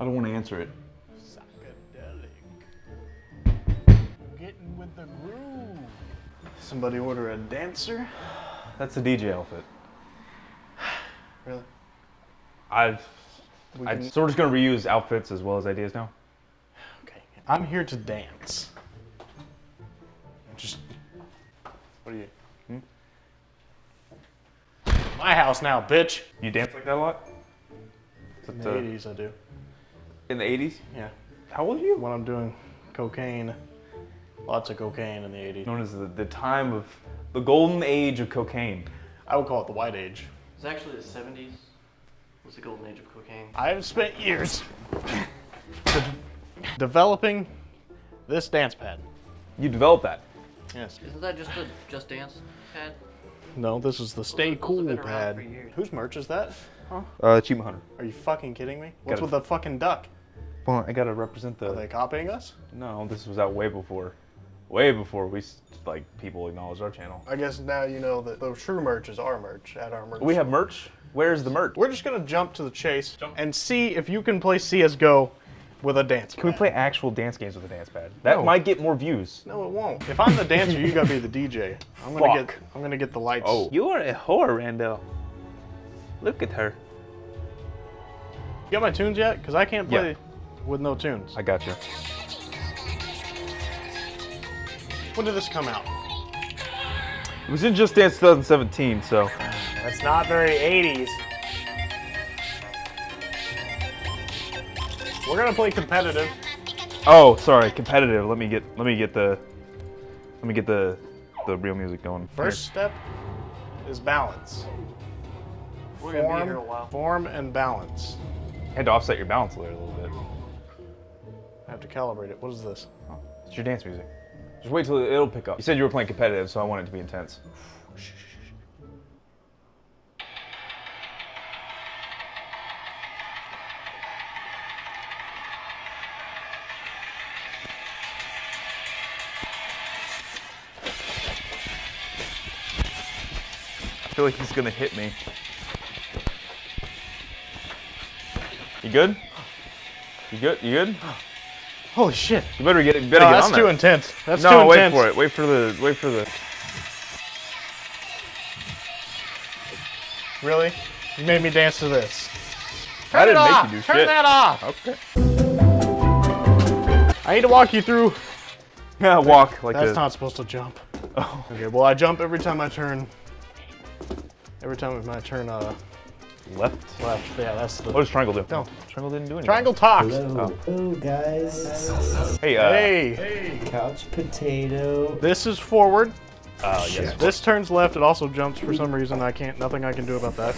I don't want to answer it. Psychedelic. Getting with the groove. Somebody order a dancer? That's a DJ outfit. Really? So we're just going to reuse outfits as well as ideas now? Okay. I'm here to dance. Just... What are you... My house now, bitch! You dance like that a lot? In the 80s, I do. In the 80s? Yeah. How old are you? When I'm doing cocaine. Lots of cocaine in the 80s. Known as the time of... the golden age of cocaine. I would call it the white age. It's actually the 70s. Was the golden age of cocaine. I've spent years developing this dance pad. You developed that? Yes. Isn't that just the Just Dance pad? No, this is the Stay Cool pad. Whose merch is that? Huh? Achievement Hunter. Are you fucking kidding me? What's with the fucking duck? Well, I gotta represent the... Are they copying us? No, this was out way before. Way before we, like, people acknowledged our channel. I guess now you know that the true merch is our merch, at our merch. We have merch? Where's the merch? We're just gonna jump to the chase and see if you can play CS:GO with a dance pad. Can we play actual dance games with a dance pad? That might get more views. No, it won't. If I'm the dancer, you gotta be the DJ. I'm gonna get the lights. Oh. You are a whore, Randall. Look at her. You got my tunes yet? Because I can't play with no tunes. I got you. When did this come out? It was in Just Dance 2017, so... That's not very 80s. We're gonna play competitive. Oh, sorry, competitive. Let me get the real music going. First step is balance. We're gonna be here a while. Form and balance. You had to offset your balance there a little bit. I have to calibrate it. What is this? Oh, it's your dance music. Just wait till it'll pick up. You said you were playing competitive, so I want it to be intense. I feel like he's gonna hit me. You good? You good? You good? Holy shit! You better get it. You better get on that. That's too intense. That's too intense. No, wait for it. Wait for the. Wait for the. Really? You made me dance to this. I didn't make you do shit. Turn that off. Okay. I need to walk you through. Yeah, walk like this. That's not supposed to jump. Oh. Okay. Well, I jump every time I turn. Every time it's my turn, left? Left, yeah, that's the... What does triangle do? No, triangle didn't do anything. Triangle talks! Hello, hello guys. Hey, hey! Couch potato. This is forward. Yes. This turns left, it also jumps for some reason. I can't, nothing I can do about that.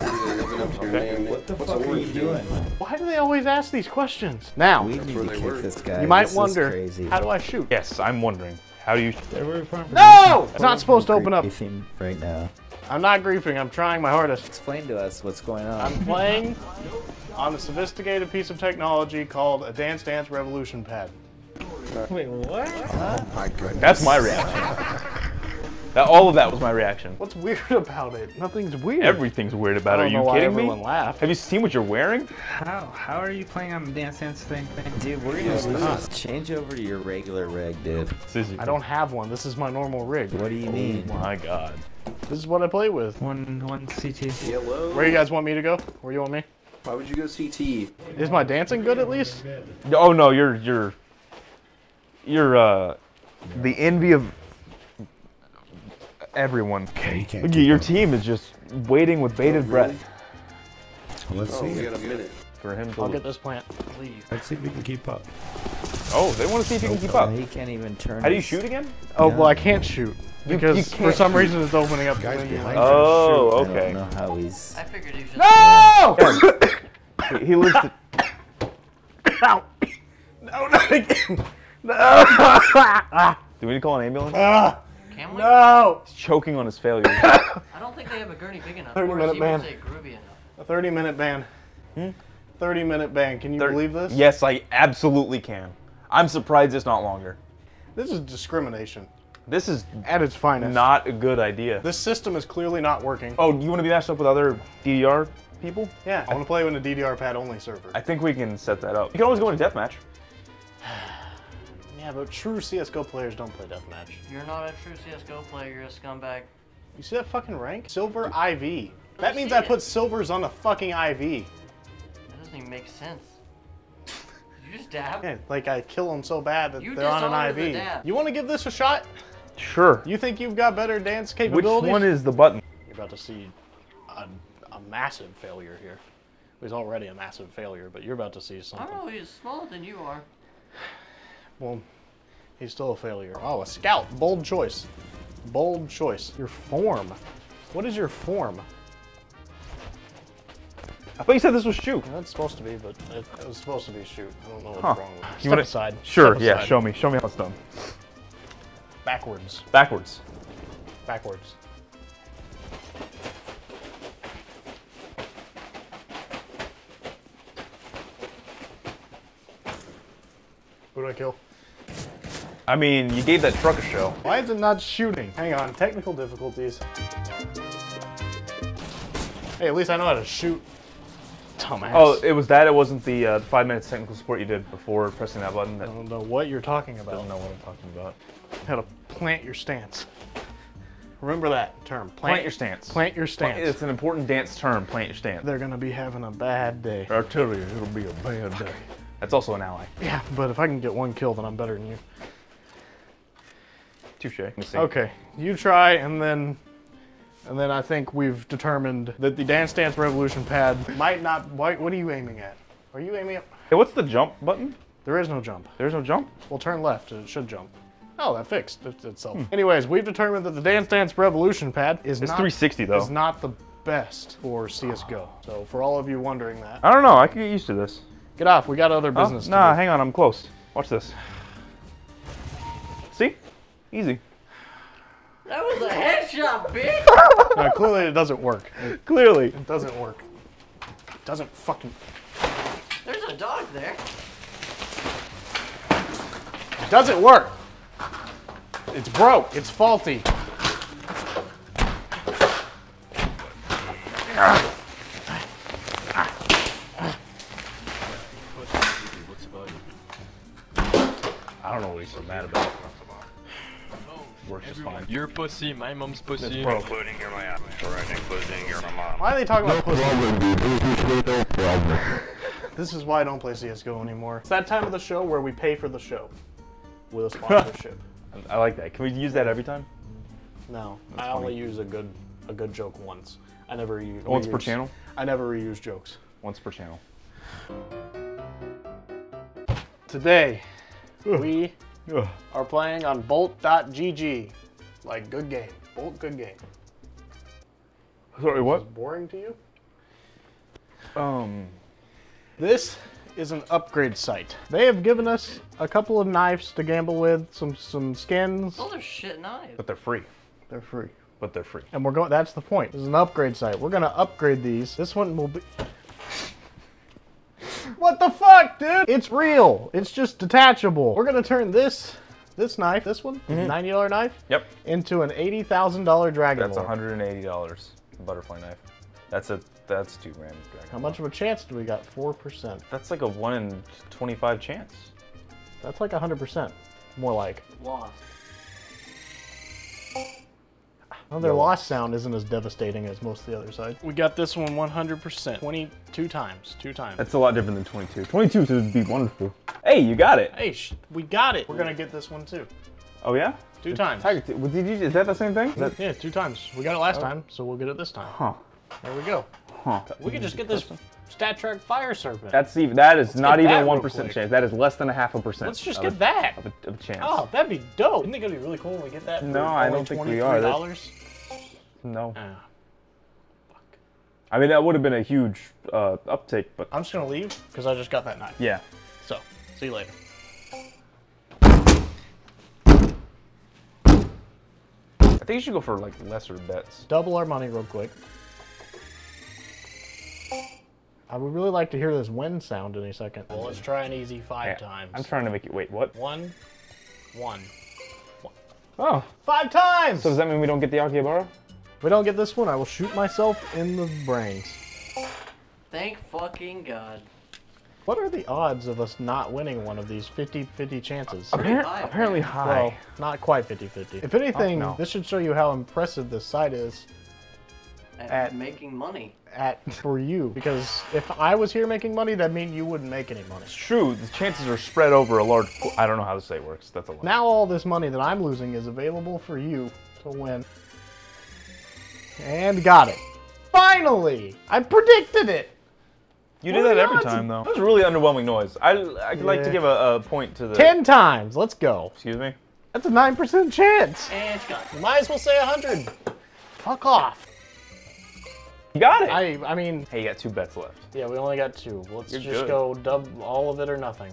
Okay. What the fuck are you doing? Why do they always ask these questions? Now, we need to kick this guy. You might wonder, how do I shoot? Yes, I'm wondering. How do you... No! It's not supposed to open up. Right now. I'm not griefing, I'm trying my hardest. Explain to us what's going on. I'm playing on a sophisticated piece of technology called a Dance Dance Revolution pad. Wait, what? Oh my goodness. That's my reaction. All of that was my reaction. What's weird about it? Nothing's weird. Everything's weird about it. Are you kidding me? Have you seen what you're wearing? How are you playing on the Dance Dance thing? Dude, we're gonna lose. Change over to your regular rig, dude. I don't have one. This is my normal rig. What do you mean? Oh my god. This is what I play with. One CT. Hello. Where you guys want me to go? Where you want me? Why would you go CT? Is my dancing good at least? Oh no, you're the envy of everyone. Okay, your team is just waiting with bated breath. Let's see. We got a minute for him to. I'll get this plant. Please. Let's see if we can keep up. Oh, they want to see if you can keep up. He can't even turn. How do you shoot again? Oh well, I can't shoot. Because for some reason it's opening up. Oh, okay. I don't know how he's... I figured he was just... No! He lives to... Ow! No, not again! No! Do we need to call an ambulance? Can we? No! He's choking on his failure. I don't think they have a gurney big enough. 30-minute ban. A 30-minute ban. Hmm? 30-minute ban. Can you believe this? Yes, I absolutely can. I'm surprised it's not longer. This is discrimination. This is at its finest. Not a good idea. This system is clearly not working. Oh, you want to be matched up with other DDR people? Yeah, I want to play on a DDR pad only server. I think we can set that up. You can always go into deathmatch. Yeah, but true CS:GO players don't play deathmatch. You're not a true CS:GO player, you're a scumbag. You see that fucking rank? Silver IV. That means I put silvers on the fucking IV. That doesn't even make sense. You just dab? Yeah, like I kill them so bad that they're on an IV. You want to give this a shot? Sure. You think you've got better dance capabilities? Which one is the button? You're about to see a massive failure here. It was already a massive failure, but you're about to see something. I'm always smaller than you are. Well, he's still a failure. Oh, a scout. Bold choice. Bold choice. Your form. What is your form? I thought you said this was shoot. Yeah, it's supposed to be, but it was supposed to be shoot. I don't know what's wrong with it. You want to side? Sure, yeah, show me. Show me how it's done. Backwards. Backwards. Backwards. Who did I kill? I mean, you gave that truck a show. Why is it not shooting? Hang on, technical difficulties. Hey, at least I know how to shoot. Dumbass. Oh, it was that. It wasn't the 5 minutes technical support you did before pressing that button. That I don't know what you're talking about. I don't know what I'm talking about. How to plant your stance. Remember that term. Plant your stance. Plant your stance. It's an important dance term, plant your stance. They're going to be having a bad day. I tell you, it'll be a bad day. That's also an ally. Yeah, but if I can get one kill, then I'm better than you. Touche. Okay, you try, and then I think we've determined that the Dance Dance Revolution pad might not. What are you aiming at? Are you aiming at? Hey, what's the jump button? There is no jump. There's no jump? Well, turn left. It should jump. Oh, that fixed itself. Anyways, we've determined that the Dance Dance Revolution pad is it's not 360 though. It's not the best for CS:GO. So for all of you wondering that, I don't know. I can get used to this. Get off. We got other business. Oh, nah, hang on. I'm close. Watch this. See? Easy. That was a headshot, bitch! No, clearly it doesn't work. Clearly. It doesn't work. It doesn't fucking... There's a dog there. It doesn't work. It's broke. It's faulty. I don't know what he's so mad about. Works just fine. Your pussy, my mom's pussy. Including your mom. Including your mom. Why are they talking about pussy? No problem. This is why I don't play CS:GO anymore. It's that time of the show where we pay for the show with a sponsorship. I like that. Can we use that every time? No, that's I funny. Only use a good joke once. I never use once per channel. I never reuse jokes. Once per channel. Today, we. Are playing on Bolt.gg. Like, good game. Bolt, good game. Sorry, what? Is this boring to you? This is an upgrade site. They have given us a couple of knives to gamble with, some skins. Those are shit knives. But they're free. They're free. But they're free. And we're going, that's the point. This is an upgrade site. We're gonna upgrade these. This one will be... What the fuck, dude? It's real. It's just detachable. We're gonna turn this knife, this one, $90 knife, yep, into an $80,000 Dragon Ball. That's $180. Butterfly knife. That's 2 grand. Dragon How much ball. Of a chance do we got? 4%. That's like a 1 in 25 chance. That's like 100%. More like lost. Well, their loss sound isn't as devastating as most of the other side. We got this one 100%. 22 times. 2 times. That's a lot different than 22. 22 would be wonderful. Hey, you got it. Hey, we got it. We're going to get this one, too. Oh, yeah? 2 times. Is that the same thing? Yeah, 2 times. We got it last time, so we'll get it this time. Huh. There we go. Huh. We can just get this StatTrak Fire Serpent. That is not even 1% chance. That is less than 0.5%. Let's just get that. Of a chance. Oh, that'd be dope. Isn't it going to be really cool when we get that? No, I don't think we are. No. Fuck. I mean, that would have been a huge uptick, but... I'm just going to leave, because I just got that knife. Yeah. So, see you later. I think you should go for, like, lesser bets. Double our money real quick. I would really like to hear this wind sound any second. Well, let's try an easy 5 times. I'm trying to make it... Wait, what? One. Oh. 5 times! So does that mean we don't get the Akihabara? If we don't get this one, I will shoot myself in the brains. Thank fucking God. What are the odds of us not winning one of these 50-50 chances? Apparently high. Well, not quite 50-50. If anything, this should show you how impressive this site is. At making money. For you. Because if I was here making money, that'd mean you wouldn't make any money. It's true. The chances are spread over a large pool. I don't know how this site works. That's a lot. Now all this money that I'm losing is available for you to win. And got it. Finally! I predicted it! You do that every time, though. That was really underwhelming noise. I'd like to give a point to the... 10 times! Let's go. Excuse me? That's a 9% chance! And it's gone. You might as well say 100. Fuck off. You got it! I mean... Hey, you got 2 bets left. Yeah, we only got 2. Let's just go dub all of it or nothing.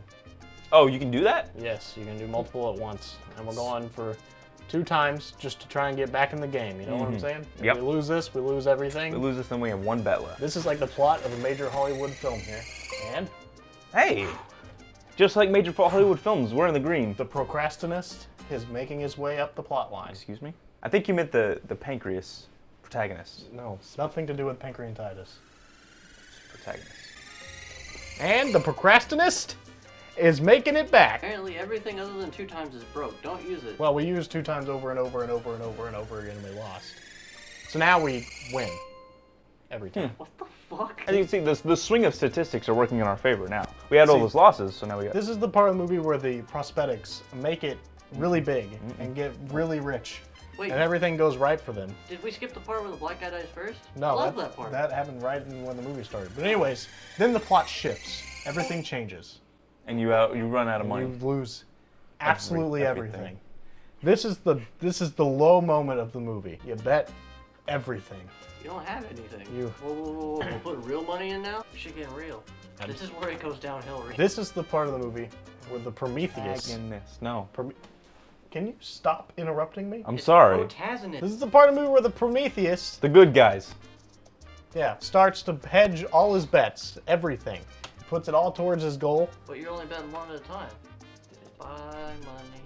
Oh, you can do that? Yes, you can do multiple at once. And we're going for 2 times just to try and get back in the game. You know what I'm saying? Yep. If we lose this, we lose everything. If we lose this, then we have 1 bet left. This is like the plot of a major Hollywood film here. And? Hey! Just like major Hollywood films, we're in the green. The procrastinist is making his way up the plot line. Excuse me? I think you meant the pancreas protagonist. No, it's nothing to do with pancreatitis. Protagonist. And the procrastinist is making it back. Apparently everything other than 2 times is broke. Don't use it. Well, we used 2 times over and over and over and over and over again, and we lost. So now we win. Every time. What the fuck? As you can see, the swing of statistics are working in our favor now. We had all those losses, so now we got... This is the part of the movie where the prosthetics make it really big and get really rich. Wait, and everything goes right for them. Did we skip the part where the black guy dies first? No. I love that part. That happened right when the movie started. But anyways, then the plot shifts. Everything changes. And you run out of money. You lose absolutely everything. This is the low moment of the movie. You bet everything. You don't have anything. Whoa. We'll put real money in now? Shit getting real. This is where it goes downhill. Really. This is the part of the movie where the Prometheus. Can you stop interrupting me? I'm sorry. This is the part of the movie where the Prometheus, the good guys, starts to hedge all his bets, everything. Puts it all towards his goal. But you're only betting one at a time. Buy money.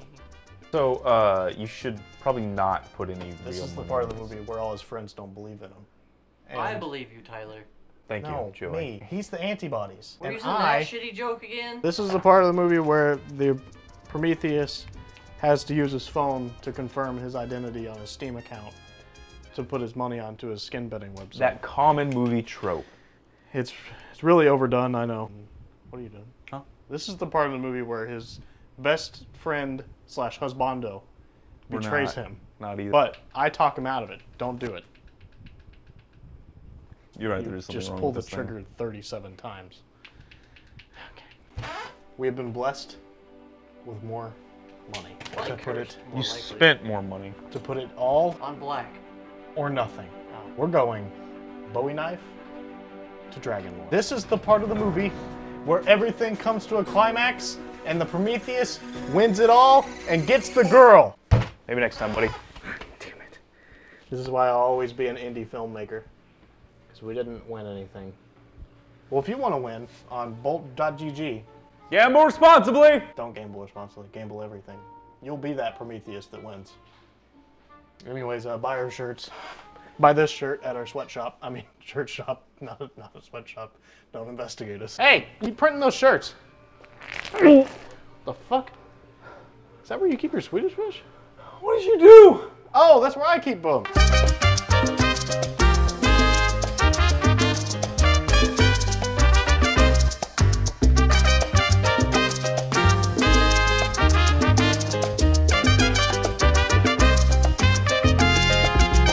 So, you should probably not put any real money. This is the part of the movie where all his friends don't believe in him. And I believe you, Tyler. Thank you, Joey. Me. He's the antibodies. We're using that shitty joke again. This is the part of the movie where the Prometheus has to use his phone to confirm his identity on his Steam account to put his money onto his skin betting website. That common movie trope. It's really overdone, I know. What are you doing? Huh? This is the part of the movie where his best friend slash husbando betrays him. Not either. But I talk him out of it. Don't do it. You're right, there is something wrong with this thing. Just pull the trigger 37 times. Okay. We have been blessed with more money. To put it, you spent more money. To put it all on black or nothing. No. We're going Bowie knife to Dragon Ball. This is the part of the movie where everything comes to a climax and the Prometheus wins it all and gets the girl. Maybe next time, buddy. Damn it. This is why I'll always be an indie filmmaker, because we didn't win anything. Well, if you want to win on Bolt.gg, gamble responsibly. Don't gamble responsibly. Gamble everything. You'll be that Prometheus that wins. Anyways, buy our shirts. Buy this shirt at our sweatshop. I mean, shirt shop, not a sweatshop. Don't investigate us. Hey, you printing those shirts? The fuck? Is that where you keep your Swedish fish? What did you do? Oh, that's where I keep them.